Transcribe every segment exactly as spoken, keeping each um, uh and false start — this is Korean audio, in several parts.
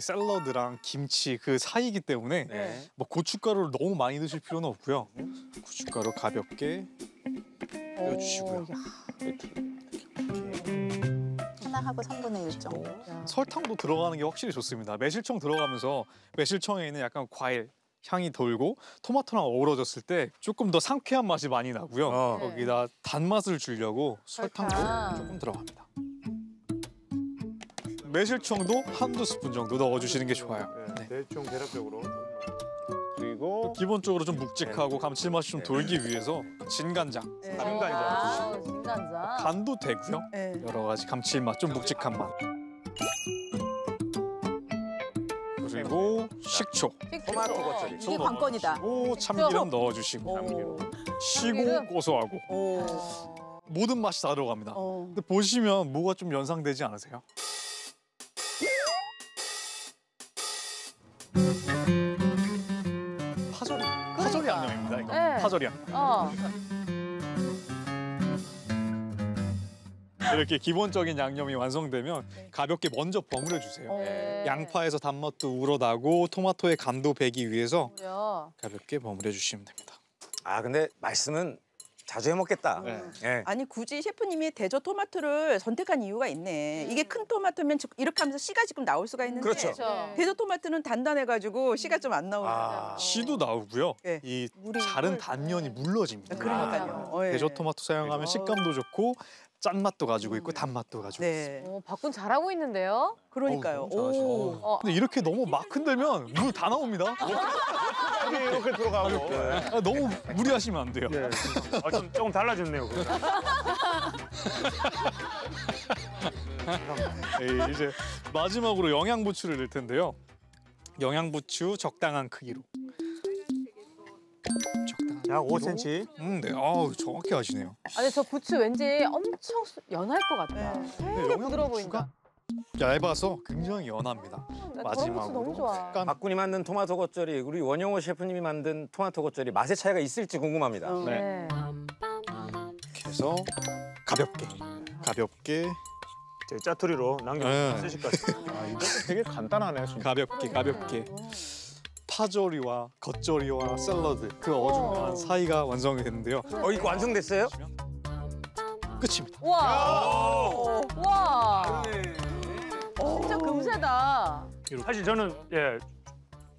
샐러드랑 김치 그 사이이기 때문에 네. 뭐 고춧가루를 너무 많이 넣으실 필요는 없고요. 고춧가루 가볍게 넣어주시고요. 하고 삼분의 일 정도. 설탕도 들어가는 게 확실히 좋습니다. 매실청 들어가면서 매실청에 있는 약간 과일 향이 돌고 토마토랑 어우러졌을 때 조금 더 상쾌한 맛이 많이 나고요. 어. 네. 거기다 단맛을 주려고 설탕도 설탕. 조금 들어갑니다. 매실청도 한두 스푼 정도 넣어주시는 게 좋아요. 네. 매실청 대략적으로. 그리고 기본적으로 좀 묵직하고 감칠맛이 좀 돌기 위해서 진간장. 네. 간간장. 진간장. 간도 되고요. 네. 여러 가지 감칠맛, 좀 묵직한 맛. 그리고 식초. 식초. 토마토 겉절이. 이게 관건이다. 오, 참기름 넣어주시고. 시고 고소하고. 오. 모든 맛이 다 들어갑니다. 오. 근데 보시면 뭐가 좀 연상되지 않으세요? 파절이야. 어. 이렇게 기본적인 양념이 완성되면 가볍게 먼저 버무려 주세요. 네. 양파에서 단맛도 우러나고 토마토의 간도 배기 위해서 가볍게 버무려 주시면 됩니다. 아 근데 말씀은 자주 해 먹겠다. 네. 네. 아니 굳이 셰프님이 대저 토마토를 선택한 이유가 있네. 이게 큰 토마토면 이렇게 하면서 씨가 지금 나올 수가 있는데 그렇죠. 네. 대저 토마토는 단단해가지고 씨가 좀 안 나오네요. 아, 씨도 나오고요. 네. 이 자른 단면이 물러집니다. 그러니까요. 아, 대저 토마토 사용하면 식감도 좋고 짠맛도 가지고 있고 단맛도 가지고 네. 있습니다. 오, 박군 잘하고 있는데요? 그러니까요. 오, 오. 근데 이렇게 너무 막 흔들면 물 다 나옵니다. 이렇게 들어가고. 네. 아, 너무 무리하시면 안 돼요. 네. 아, 좀, 조금 달라졌네요. 네, 이제 마지막으로 영양부추를 넣을 텐데요. 영양부추 적당한 크기로. 약 오 센티미터. 음, 네. 아우, 정확히 아시네요. 아니, 저 부추 왠지 엄청 연할 것 같아요. 되게 부드러워 보인다. 얇아서 굉장히 연합니다. 마지막으로 박군이 만든 토마토 겉절이, 우리 원영호 셰프님이 만든 토마토 겉절이 맛의 차이가 있을지 궁금합니다. 음. 네. 이렇게 해서 가볍게, 가볍게. 제 짜투리로 남겨서 쓰실 것 같습니다. 아, 이거 되게 간단하네요. 진짜. 가볍게, 가볍게. 파절이와 겉절이와 샐러드 그 어중간한 사이가 완성이 됐는데요. 어 이거 완성됐어요? 끝입니다. 와, 와, 진짜 금세다. 사실 저는 예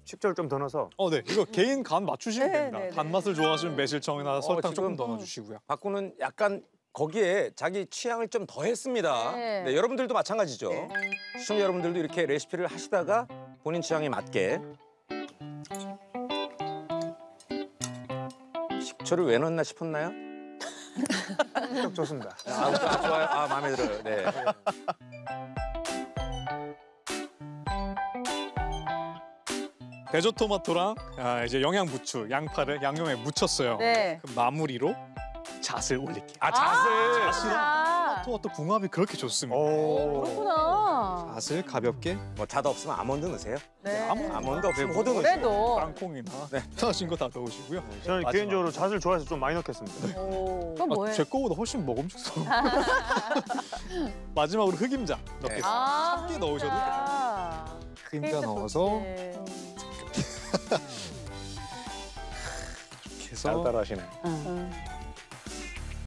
식초를 좀 더 넣어서. 어, 네. 이거 개인 간 맞추시면 됩니다. 네, 네, 네. 단맛을 좋아하시면 매실청이나 설탕 어, 조금 더 넣어주시고요. 박군은 약간 거기에 자기 취향을 좀 더했습니다. 네. 네, 여러분들도 마찬가지죠. 네. 시청자 여러분들도 이렇게 레시피를 하시다가 본인 취향에 맞게. 식초를 왜 넣었나 싶었나요? 딱 좋습니다. 아, 아, 좋아요. 아, 마음에 들어요. 네. 대저 토마토랑 아, 이제 영양부추, 양파를 양념에 묻혔어요. 네. 그럼 마무리로 잣을 올릴게요. 아, 잣을! 아, 잣이랑 토마토와 또 궁합이 그렇게 좋습니다. 오, 그렇구나. 잣을 가볍게. 뭐 잣 없으면 아몬드 넣으세요? 네. 아몬드, 아몬드 없으면 호두 넣으세요. 그래도. 땅콩이나 네. 넣으신 거 다 넣으시고요. 네. 저는 마지막. 개인적으로 잣을 좋아해서 좀 많이 넣겠습니다. 오. 그럼 뭐예요? 아, 제 거보다 훨씬 먹음직스러워. 마지막으로 흑임자 넣겠습니다. 네. 아, 참깨 흑임자. 넣으셔도 돼요. 흑임자 넣어서. 이렇게 해서. 잘 따라하시네. 응. 응.